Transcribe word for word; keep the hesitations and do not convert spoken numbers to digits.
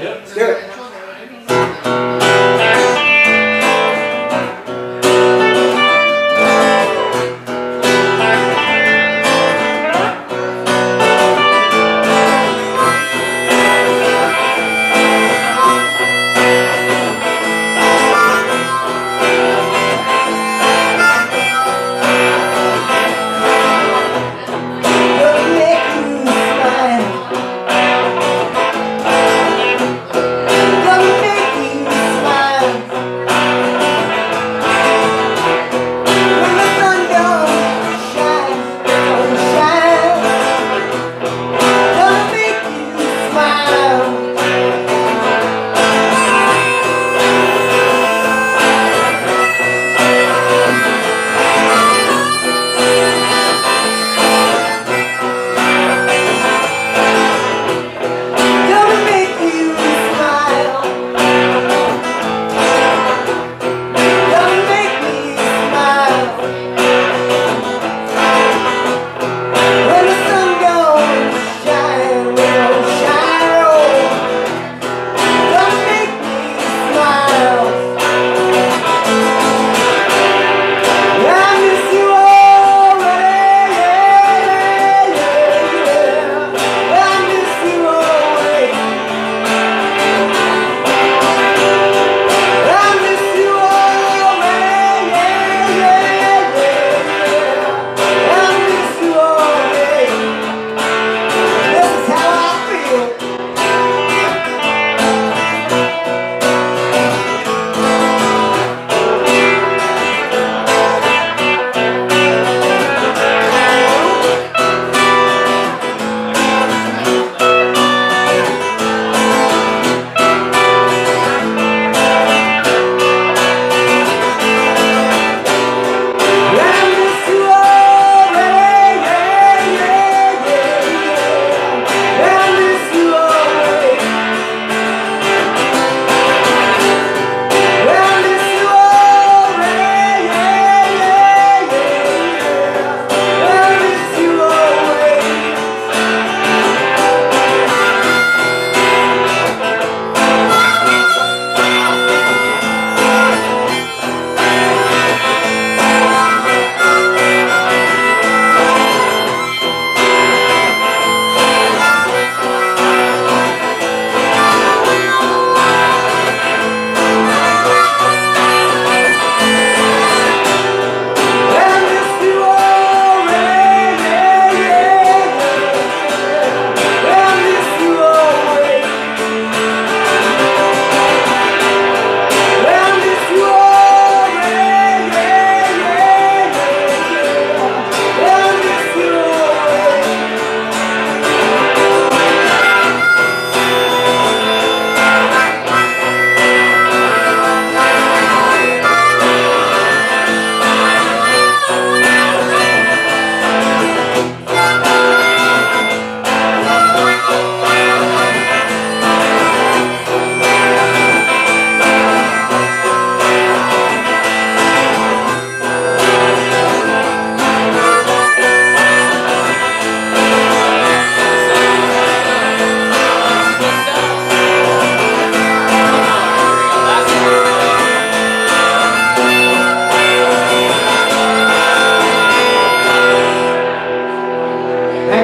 Yep. Let's do it.